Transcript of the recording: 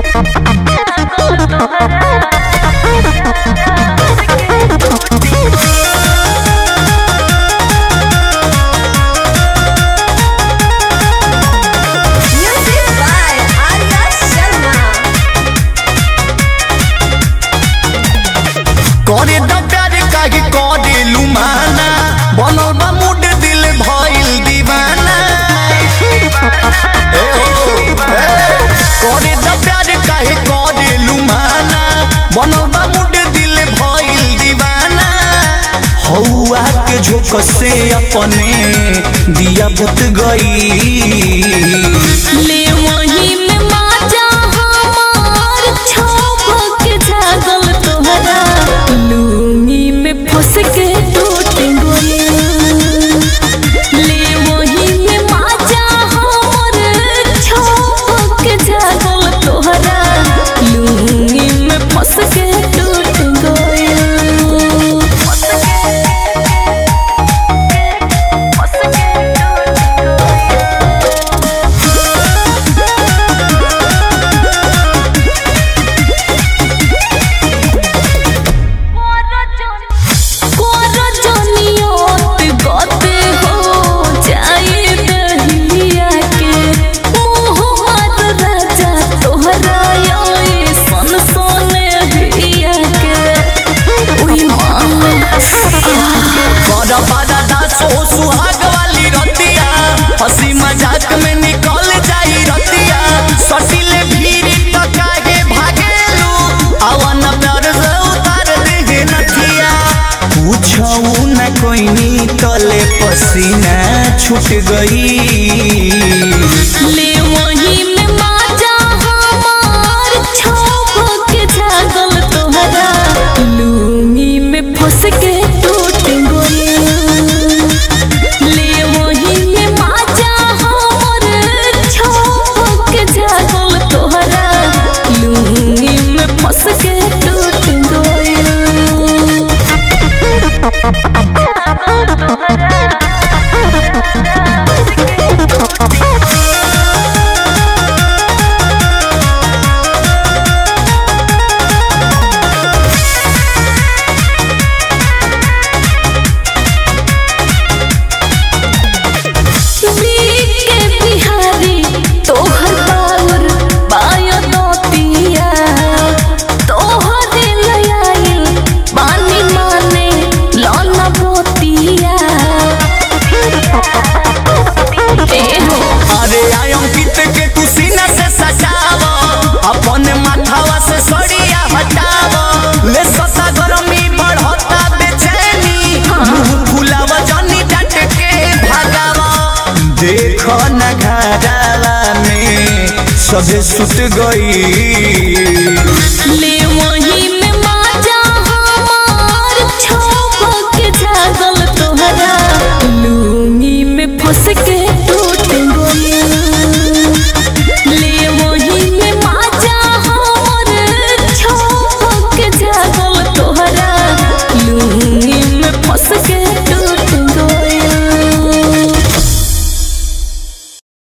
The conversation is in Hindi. करे डॉक्टर काहे करे लुमाना बनोबा मूड दिल भइल दीवाना ए हो करे डॉक्टर काहे करे लुमाना बनोबा मूड दिल भइल दीवाना हौआ के झोंक से अपने दिया बुत गई ले वही में माजा हमार छौभ के जागल तोहरा लूंगी में फंस के टूट गई ले वही में माजा हमरे छौभ के जागल तोहरा लूंगी में फंस के टूट गई तले पसीना छूट गई ले वही में माजा हमार छौभ के जागल तोहरा लूंगी में फंस के टूट गई ले वही में माजा हमार छौभ के जागल तोहरा लूंगी में फंस के टूट गई में सभी सुत गई।